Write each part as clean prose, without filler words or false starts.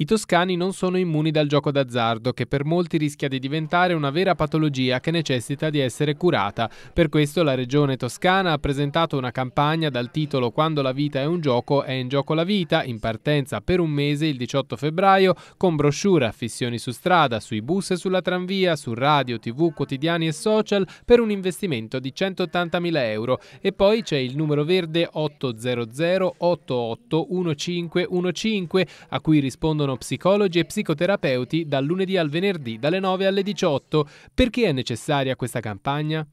I toscani non sono immuni dal gioco d'azzardo, che per molti rischia di diventare una vera patologia che necessita di essere curata. Per questo la Regione Toscana ha presentato una campagna dal titolo "Quando la vita è un gioco, è in gioco la vita", in partenza per un mese il 18 febbraio, con brochure, affissioni su strada, sui bus e sulla tranvia, su radio, tv, quotidiani e social, per un investimento di 180.000 euro. E poi c'è il numero verde 800 88 1515, a cui rispondono psicologi e psicoterapeuti dal lunedì al venerdì dalle 9 alle 18. Perché è necessaria questa campagna?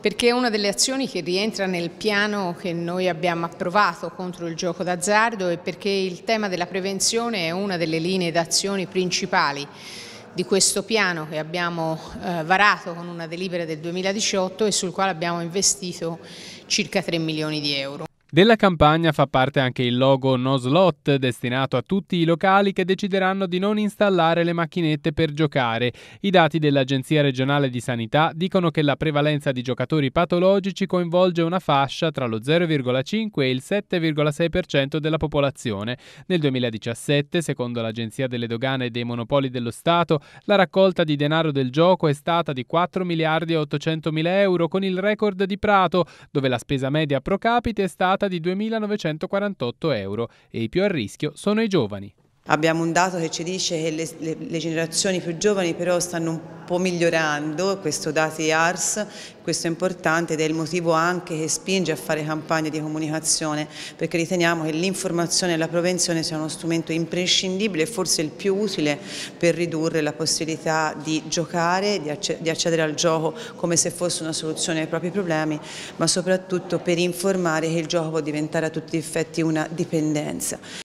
Perché è una delle azioni che rientra nel piano che noi abbiamo approvato contro il gioco d'azzardo e perché il tema della prevenzione è una delle linee d'azione principali di questo piano che abbiamo varato con una delibera del 2018 e sul quale abbiamo investito circa 3 milioni di euro. Della campagna fa parte anche il logo No Slot, destinato a tutti i locali che decideranno di non installare le macchinette per giocare. I dati dell'Agenzia regionale di sanità dicono che la prevalenza di giocatori patologici coinvolge una fascia tra lo 0,5 e il 7,6% della popolazione. Nel 2017, secondo l'Agenzia delle dogane e dei monopoli dello Stato, la raccolta di denaro del gioco è stata di 4.800.000 euro, con il record di Prato, dove la spesa media pro capite è stata di 2.948 euro e i più a rischio sono i giovani. Abbiamo un dato che ci dice che le generazioni più giovani però stanno un po' migliorando, questo dati ARS, questo è importante ed è il motivo anche che spinge a fare campagne di comunicazione, perché riteniamo che l'informazione e la prevenzione sia uno strumento imprescindibile e forse il più utile per ridurre la possibilità di giocare, di accedere al gioco come se fosse una soluzione ai propri problemi, ma soprattutto per informare che il gioco può diventare a tutti gli effetti una dipendenza.